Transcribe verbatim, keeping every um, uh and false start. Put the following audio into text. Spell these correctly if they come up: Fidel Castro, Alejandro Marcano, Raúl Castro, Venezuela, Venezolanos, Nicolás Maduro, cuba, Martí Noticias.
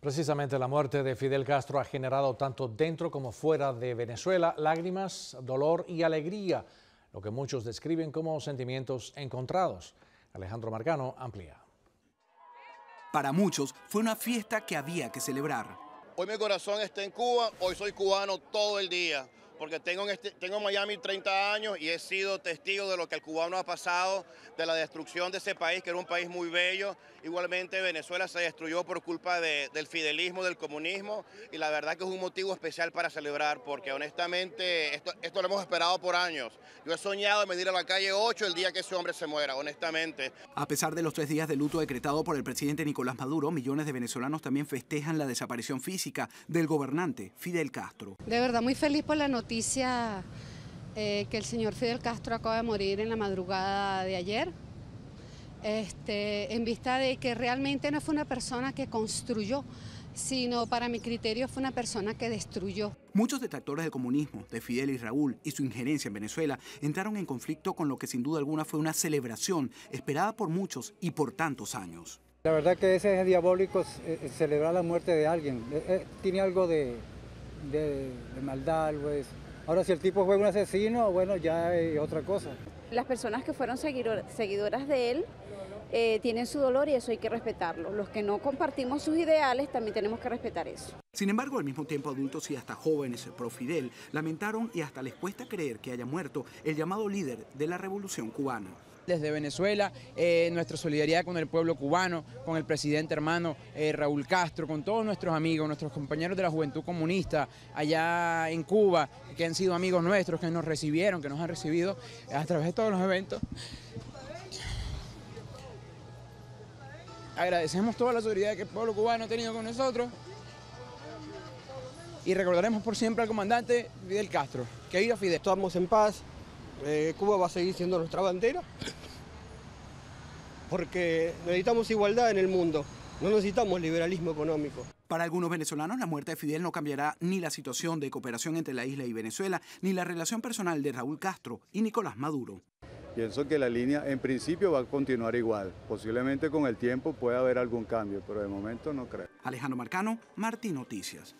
Precisamente la muerte de Fidel Castro ha generado tanto dentro como fuera de Venezuela lágrimas, dolor y alegría, lo que muchos describen como sentimientos encontrados. Alejandro Marcano amplía. Para muchos fue una fiesta que había que celebrar. Hoy mi corazón está en Cuba, hoy soy cubano todo el día, porque tengo en, este, tengo en Miami treinta años y he sido testigo de lo que el cubano ha pasado, de la destrucción de ese país, que era un país muy bello. Igualmente Venezuela se destruyó por culpa de, del fidelismo, del comunismo, y la verdad que es un motivo especial para celebrar, porque honestamente esto, esto lo hemos esperado por años. Yo he soñado en venir a la calle ocho el día que ese hombre se muera, honestamente. A pesar de los tres días de luto decretado por el presidente Nicolás Maduro, millones de venezolanos también festejan la desaparición física del gobernante Fidel Castro. De verdad, muy feliz por la noticia. Noticia eh, que el señor Fidel Castro acaba de morir en la madrugada de ayer, este, en vista de que realmente no fue una persona que construyó, sino para mi criterio fue una persona que destruyó. Muchos detractores del comunismo, de Fidel y Raúl y su injerencia en Venezuela, entraron en conflicto con lo que sin duda alguna fue una celebración esperada por muchos y por tantos años. La verdad que ese es diabólico, eh, celebrar la muerte de alguien, eh, eh, tiene algo de... De, de maldad, pues. Ahora, si el tipo fue un asesino, bueno, ya es otra cosa. Las personas que fueron seguidor, seguidoras de él eh, tienen su dolor y eso hay que respetarlo. Los que no compartimos sus ideales también tenemos que respetar eso. Sin embargo, al mismo tiempo adultos y hasta jóvenes pro Fidel lamentaron y hasta les cuesta creer que haya muerto el llamado líder de la revolución cubana. Desde Venezuela, eh, nuestra solidaridad con el pueblo cubano, con el presidente hermano eh, Raúl Castro, con todos nuestros amigos, nuestros compañeros de la Juventud Comunista allá en Cuba, que han sido amigos nuestros, que nos recibieron, que nos han recibido a través de todos los eventos. Agradecemos toda la solidaridad que el pueblo cubano ha tenido con nosotros y recordaremos por siempre al comandante Fidel Castro. Que viva Fidel. Estamos en paz. Eh, Cuba va a seguir siendo nuestra bandera porque necesitamos igualdad en el mundo, no necesitamos liberalismo económico. Para algunos venezolanos la muerte de Fidel no cambiará ni la situación de cooperación entre la isla y Venezuela, ni la relación personal de Raúl Castro y Nicolás Maduro. Pienso que la línea en principio va a continuar igual, posiblemente con el tiempo pueda haber algún cambio, pero de momento no creo. Alejandro Marcano, Martí Noticias.